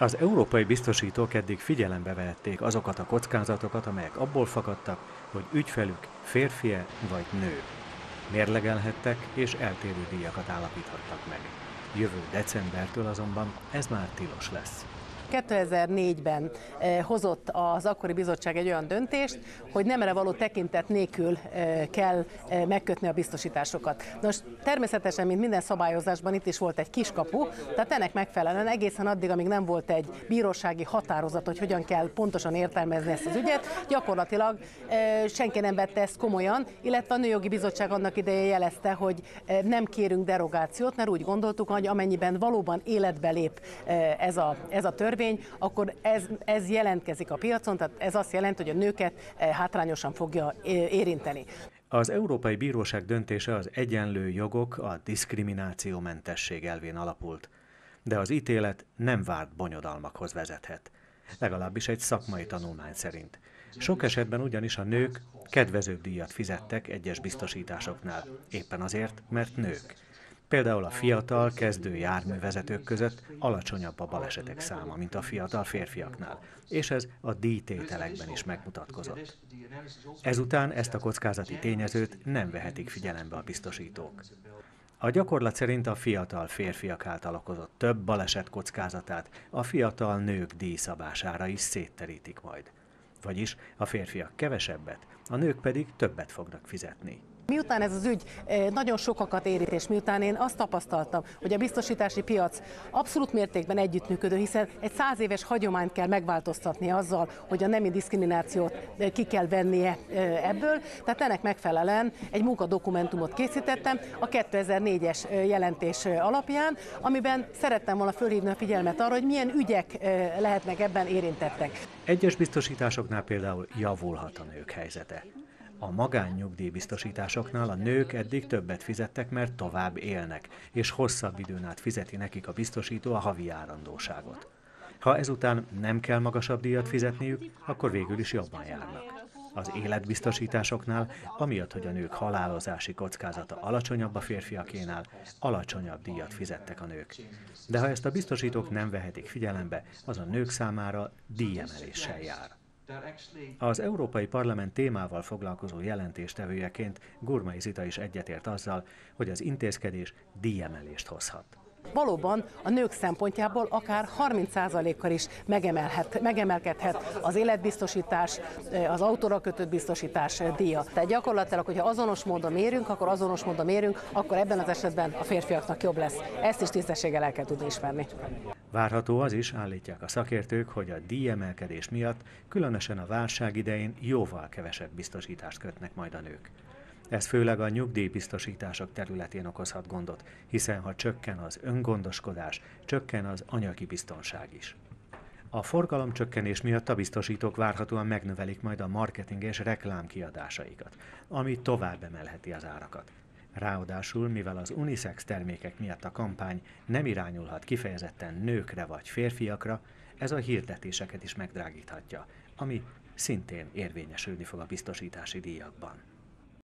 Az európai biztosítók eddig figyelembe vehették azokat a kockázatokat, amelyek abból fakadtak, hogy ügyfelük férfi-e vagy nő. Mérlegelhettek és eltérő díjakat állapíthattak meg. Jövő decembertől azonban ez már tilos lesz. 2004-ben hozott az akkori bizottság egy olyan döntést, hogy nemre való tekintet nélkül kell megkötni a biztosításokat. Nos, természetesen, mint minden szabályozásban itt is volt egy kiskapu, tehát ennek megfelelően egészen addig, amíg nem volt egy bírósági határozat, hogy hogyan kell pontosan értelmezni ezt az ügyet, gyakorlatilag senki nem vette ezt komolyan, illetve a Nőjogi Bizottság annak idején jelezte, hogy nem kérünk derogációt, mert úgy gondoltuk, hogy amennyiben valóban életbe lép ez a törvény, akkor ez jelentkezik a piacon, tehát ez azt jelenti, hogy a nőket hátrányosan fogja érinteni. Az Európai Bíróság döntése az egyenlő jogok, a diszkriminációmentesség elvén alapult, de az ítélet nem várt bonyodalmakhoz vezethet, legalábbis egy szakmai tanulmány szerint. Sok esetben ugyanis a nők kedvezőbb díjat fizettek egyes biztosításoknál, éppen azért, mert nők. Például a fiatal, kezdő járművezetők között alacsonyabb a balesetek száma, mint a fiatal férfiaknál, és ez a díjtételekben is megmutatkozott. Ezután ezt a kockázati tényezőt nem vehetik figyelembe a biztosítók. A gyakorlat szerint a fiatal férfiak által okozott több baleset kockázatát a fiatal nők díjszabására is szétterítik majd. Vagyis a férfiak kevesebbet, a nők pedig többet fognak fizetni. Miután ez az ügy nagyon sokakat érít, és miután én azt tapasztaltam, hogy a biztosítási piac abszolút mértékben együttműködő, hiszen egy 100 éves hagyományt kell megváltoztatni azzal, hogy a nemi diszkriminációt ki kell vennie ebből, tehát ennek megfelelően egy munkadokumentumot készítettem a 2004-es jelentés alapján, amiben szerettem volna fölhívni a figyelmet arra, hogy milyen ügyek lehetnek ebben érintettek. Egyes biztosításoknál például javulhat a nők helyzete. A magánnyugdíjbiztosításoknál a nők eddig többet fizettek, mert tovább élnek, és hosszabb időn át fizeti nekik a biztosító a havi járandóságot. Ha ezután nem kell magasabb díjat fizetniük, akkor végül is jobban járnak. Az életbiztosításoknál, amiatt, hogy a nők halálozási kockázata alacsonyabb a férfiakénál, alacsonyabb díjat fizettek a nők. De ha ezt a biztosítók nem vehetik figyelembe, az a nők számára díjemeléssel jár. Az Európai Parlament témával foglalkozó jelentéstevőjeként Gurmai Zita is egyetért azzal, hogy az intézkedés díjemelést hozhat. Valóban a nők szempontjából akár 30%-kal is megemelkedhet az életbiztosítás, az autóra kötött biztosítás díja. Tehát gyakorlatilag, hogyha azonos módon mérünk, akkor ebben az esetben a férfiaknak jobb lesz. Ezt is tisztességgel el kell tudni ismerni. Várható az is, állítják a szakértők, hogy a díjemelkedés miatt különösen a válság idején jóval kevesebb biztosítást kötnek majd a nők. Ez főleg a nyugdíjbiztosítások területén okozhat gondot, hiszen ha csökken az öngondoskodás, csökken az anyagi biztonság is. A forgalomcsökkenés miatt a biztosítók várhatóan megnövelik majd a marketing és reklám kiadásaikat, ami tovább emelheti az árakat. Ráadásul, mivel az unisex termékek miatt a kampány nem irányulhat kifejezetten nőkre vagy férfiakra, ez a hirdetéseket is megdrágíthatja, ami szintén érvényesülni fog a biztosítási díjakban.